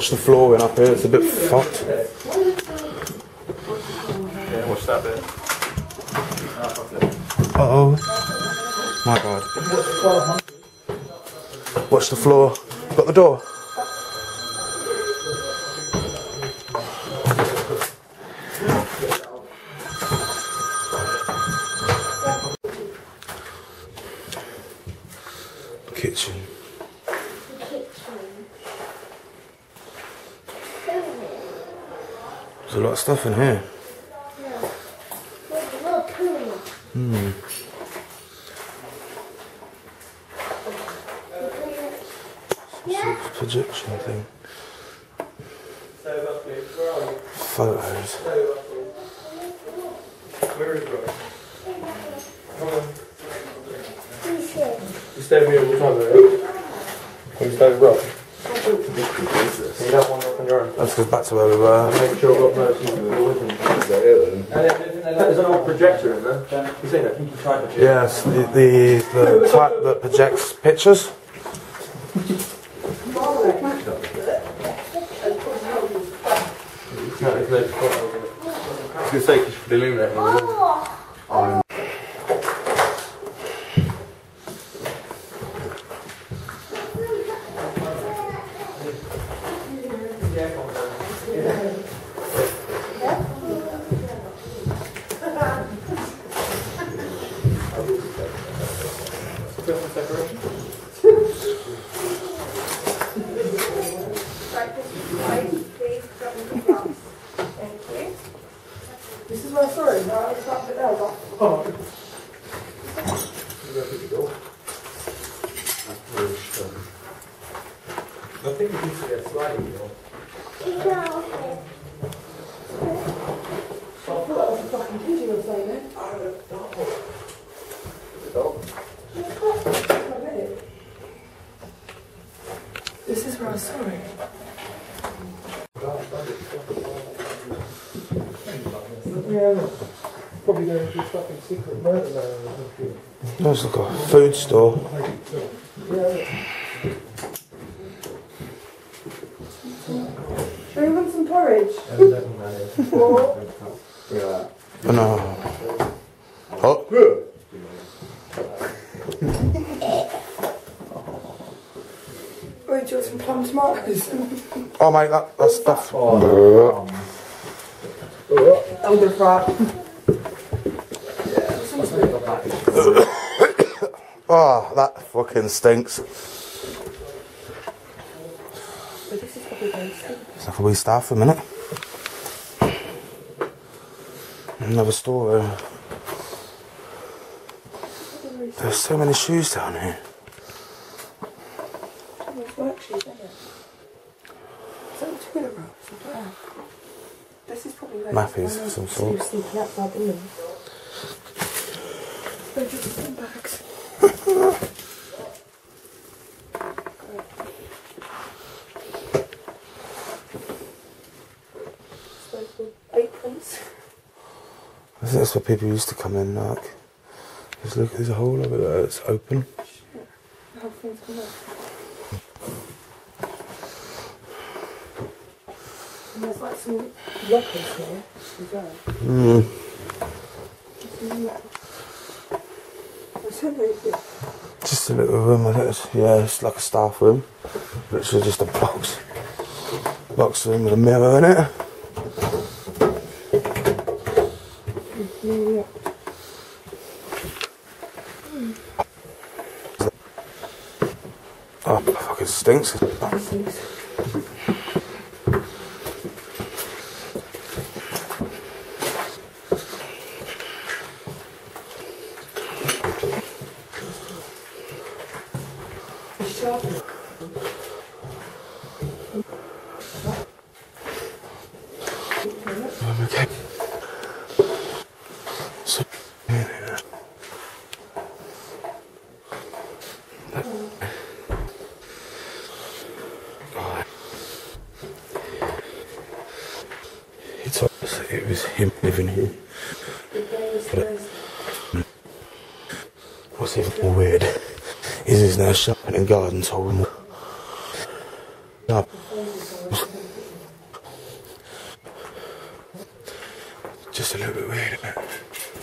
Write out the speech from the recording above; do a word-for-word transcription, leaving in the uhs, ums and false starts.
touch the floor in up here, it's a bit fucked. Yeah, watch that bit. Uh oh. My god. Watch the floor. Got the door. Kitchen. There's a lot of stuff in here. Hmm. Projection thing. Photos. Where is Rob? You stay here all the time, right? You stay with Rob? You don't want to open your own. Let's go back to where we were. Make sure Rob knows you were with him. There's an old projector in there. You seen it? Yes, the, the, the type that projects pictures. No, it's no problem. I was going to say, because for the illuminator. Oh. This is my story, no, I can't put it down. Oh. I think it needs to get sliding door. I thought that was a fucking pigeon or something, eh? I don't know. Is it a dog? Not really. This is where I saw it. Yeah, probably going to fucking secret murder now. That's like a food store. Shall we want some porridge? Oh no. Oh. Wait, do you want some plum tomatoes? Oh mate, that, that stuff. Oh. I'm gonna fry. Oh, that fucking stinks. Let's have a wee start for a minute. Another store. There's so many shoes down here. Work shoes, isn't it? Is that a toilet roll? This is probably like Mappies of some sort. They're just in bags. I think that's where people used to come in, like. Just look, there's a hole over there, it's open. Shit. I hope things come up. And there's like some lockers here as well. Mm. Just a little room, I think it's, yeah, it's like a staff room. Literally just a box. Box room with a mirror in it. Oh, it fucking stinks. It stinks. Okay. So, yeah. It's obvious it was him living here. But what's even more weird is he's now shopping in Garden Toll. just a little bit weird, isn't it?